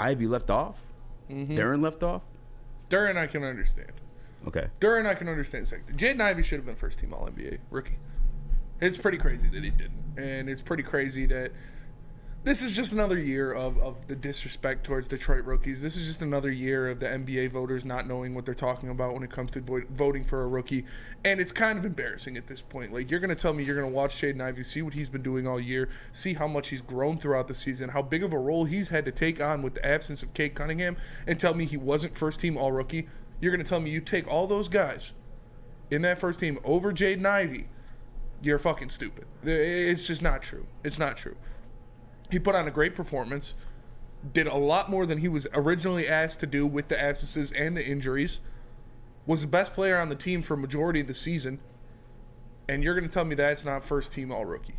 Ivey left off? Mm-hmm. Duren left off? Duren, I can understand. Okay. Duren, I can understand. Second. Jaden Ivey should have been first team All-NBA rookie. It's pretty crazy that he didn't. And it's pretty crazy that this is just another year of the disrespect towards Detroit rookies. This is just another year of the NBA voters not knowing what they're talking about when it comes to voting for a rookie. And it's kind of embarrassing at this point. Like, you're going to tell me you're going to watch Jaden Ivey, see what he's been doing all year, see how much he's grown throughout the season, how big of a role he's had to take on with the absence of Cade Cunningham, and tell me he wasn't first-team All-Rookie. You're going to tell me you take all those guys in that first team over Jaden Ivey. You're fucking stupid. It's just not true. It's not true. He put on a great performance, did a lot more than he was originally asked to do with the absences and the injuries, was the best player on the team for majority of the season, and you're going to tell me that's not first-team All-Rookie.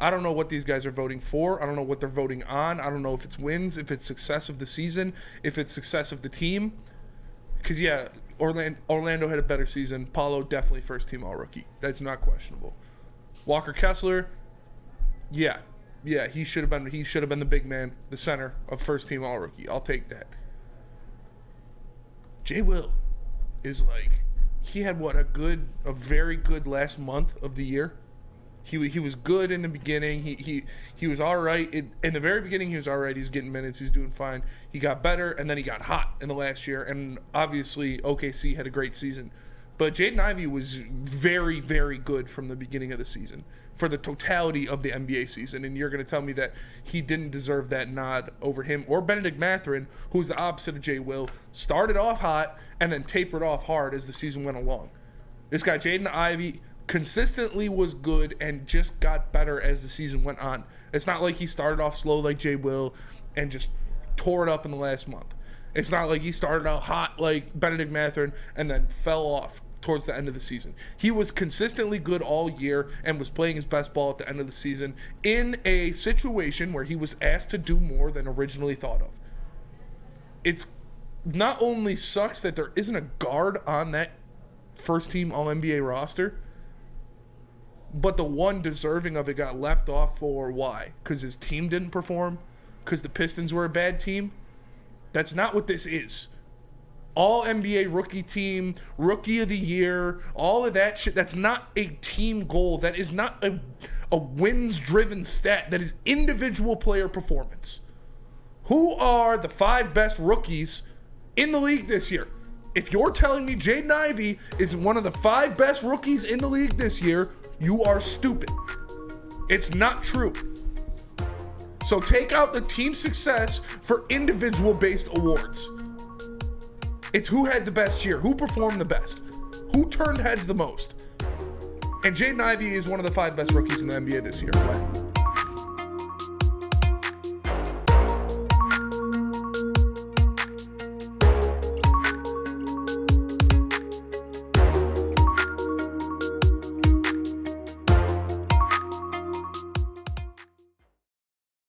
I don't know what these guys are voting for. I don't know what they're voting on. I don't know if it's wins, if it's success of the season, if it's success of the team. Because, yeah, Orlando had a better season. Paulo, definitely first-team All-Rookie. That's not questionable. Walker Kessler, yeah. Yeah, he should have been the big man, the center of first-team All-Rookie. I'll take that. J. Will is like, he had, what, a very good last month of the year. He was good in the beginning. He was all right. In the very beginning, he was all right. He's getting minutes. He's doing fine. He got better, and then he got hot in the last year. And obviously, OKC had a great season. But Jaden Ivey was very, very good from the beginning of the season for the totality of the NBA season. And you're going to tell me that he didn't deserve that nod over him or Bennedict Mathurin, who's the opposite of J. Will, started off hot and then tapered off hard as the season went along. This guy, Jaden Ivey, consistently was good and just got better as the season went on. It's not like he started off slow like J. Will and just tore it up in the last month. It's not like he started out hot like Bennedict Mathurin and then fell off towards the end of the season. He was consistently good all year and was playing his best ball at the end of the season in a situation where he was asked to do more than originally thought of. It's not only sucks that there isn't a guard on that first-team All-NBA roster, but the one deserving of it got left off for why? Because his team didn't perform? Because the Pistons were a bad team? That's not what this is. All NBA rookie team, rookie of the year, all of that shit. That's not a team goal. That is not a wins-driven stat. That is individual player performance. Who are the 5 best rookies in the league this year? If you're telling me Jaden Ivey is one of the 5 best rookies in the league this year, you are stupid. It's not true. So take out the team success for individual-based awards. It's who had the best year, who performed the best, who turned heads the most. And Jaden Ivey is one of the 5 best rookies in the NBA this year.